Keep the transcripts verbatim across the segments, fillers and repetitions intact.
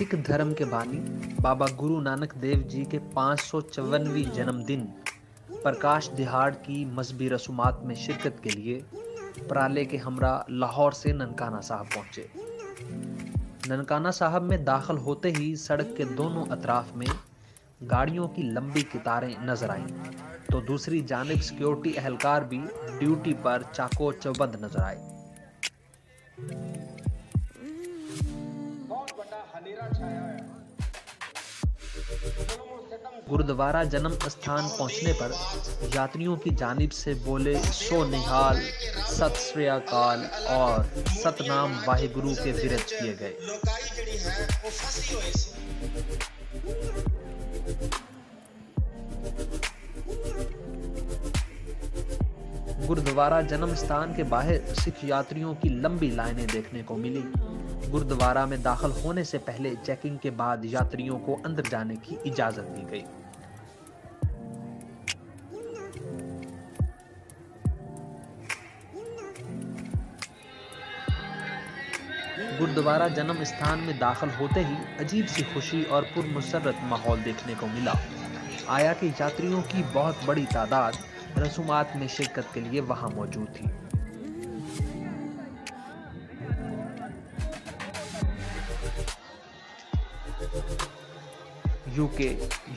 सिख धर्म के बानी बाबा गुरु नानक देव जी के पाँच सौ चौवनवीं जन्मदिन प्रकाश दिहाड़ की मजहबी रसूमात में शिरकत के लिए पराले के हमरा लाहौर से ननकाना साहब पहुँचे। ननकाना साहब में दाखिल होते ही सड़क के दोनों अतराफ में गाड़ियों की लंबी कतारें नजर आईं, तो दूसरी जानिब सिक्योरिटी अहलकार भी ड्यूटी पर चाको चौबंद नजर आए। गुरुद्वारा जन्म स्थान पहुंचने पर यात्रियों की जानिब से बोले सो निहाल, सत श्री अकाल और सतनाम वाहेगुरु के विरज किए गए। गुरुद्वारा जन्म स्थान के बाहर सिख यात्रियों की लंबी लाइनें देखने को मिली। गुरुद्वारा में दाखिल होने से पहले चेकिंग के बाद यात्रियों को अंदर जाने की इजाजत दी गई। गुरुद्वारा जन्म स्थान में दाखिल होते ही अजीब सी खुशी और पुरमसरत माहौल देखने को मिला। आया कि यात्रियों की बहुत बड़ी तादाद रसूमात में शिरकत के लिए वहां मौजूद थी। UK,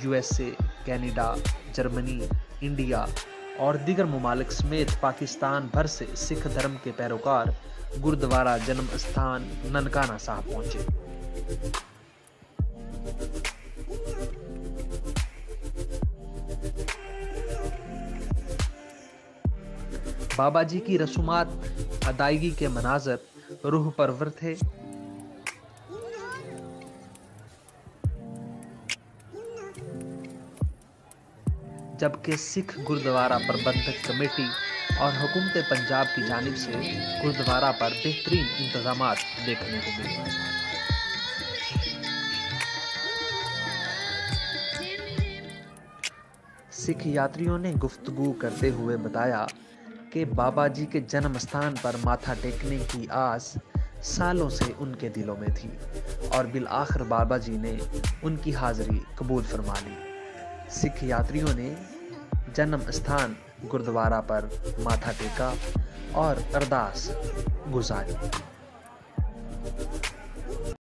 USA, Canada, Germany, India और दीगर ममालिक समेत पाकिस्तान भर से सिख धर्म के पैरोकार गुरुद्वारा जन्म स्थान ननकाना साहब पहुंचे। बाबा जी की रसूमात अदायगी के मनाजर रूह परवर थे। जबकि सिख गुरुद्वारा प्रबंधक कमेटी और हुकूमत पंजाब की जानिब से गुरुद्वारा पर बेहतरीन इंतजाम देखने को मिले। सिख यात्रियों ने गुफ्तगू करते हुए बताया के बाबा जी के जन्म स्थान पर माथा टेकने की आस सालों से उनके दिलों में थी और बिलआखिर बाबा जी ने उनकी हाजिरी कबूल फरमा ली। सिख यात्रियों ने जन्म स्थान गुरुद्वारा पर माथा टेका और अरदास गुजारी।